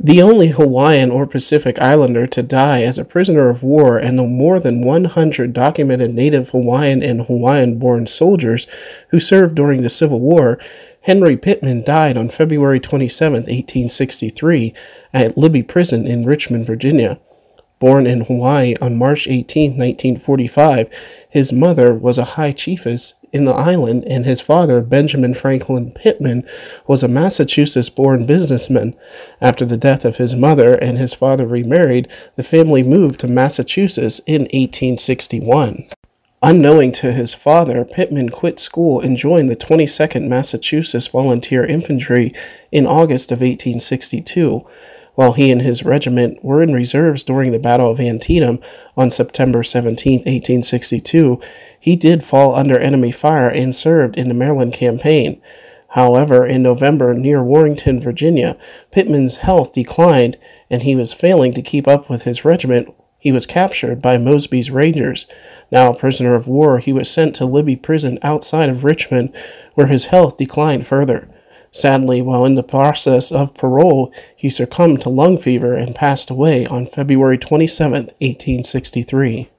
the only Hawaiian or Pacific Islander to die as a prisoner of war, and the more than 100 documented Native Hawaiian and Hawaiian-born soldiers who served during the Civil War, Henry Pitman died on February 27, 1863, at Libby Prison in Richmond, Virginia. Born in Hawaii on March 18, 1945, his mother was a high chiefess in the island, and his father, Benjamin Franklin Pitman, was a Massachusetts-born businessman. After the death of his mother and his father remarried, the family moved to Massachusetts in 1861. Unknowing to his father, Pitman quit school and joined the 22nd Massachusetts Volunteer Infantry in August of 1862. While he and his regiment were in reserves during the Battle of Antietam on September 17, 1862, he did fall under enemy fire and served in the Maryland campaign. However, in November, near Warrenton, Virginia, Pitman's health declined and he was failing to keep up with his regiment. He was captured by Mosby's Rangers. Now a prisoner of war, he was sent to Libby Prison outside of Richmond, where his health declined further. Sadly, while in the process of parole, he succumbed to lung fever and passed away on February 27, 1863.